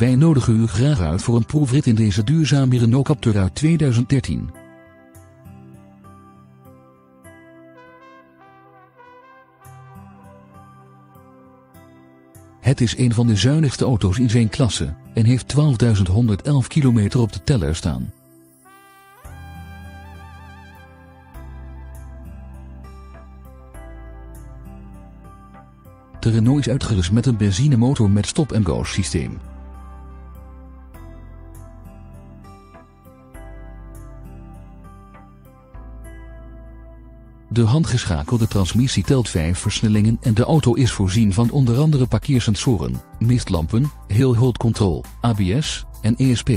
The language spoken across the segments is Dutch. Wij nodigen u graag uit voor een proefrit in deze duurzame Renault Captur uit 2013. Het is een van de zuinigste auto's in zijn klasse en heeft 12.111 kilometer op de teller staan. De Renault is uitgerust met een benzinemotor met stop-and-go systeem. De handgeschakelde transmissie telt 5 versnellingen en de auto is voorzien van onder andere parkeersensoren, mistlampen, hill hold control, ABS en ESP.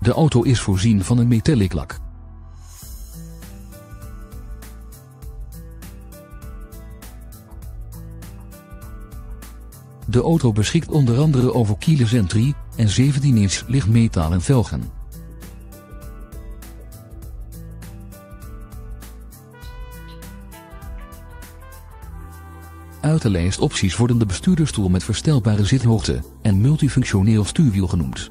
De auto is voorzien van een metallic lak. De auto beschikt onder andere over keyless entry en 17-inch lichtmetalen velgen. Uit de lijst opties worden de bestuurdersstoel met verstelbare zithoogte en multifunctioneel stuurwiel genoemd.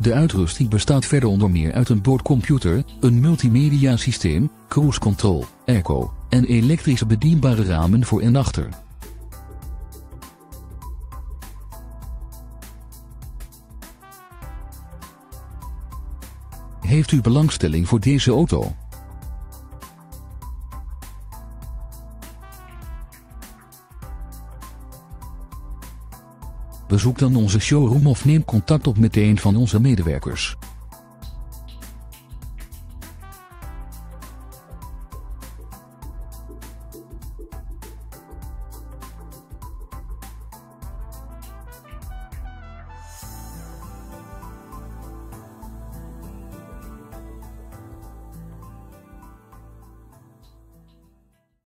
De uitrusting bestaat verder onder meer uit een boordcomputer, een multimedia systeem, cruise control, airco en elektrische bedienbare ramen voor en achter. Heeft u belangstelling voor deze auto? Bezoek dan onze showroom of neem contact op met een van onze medewerkers.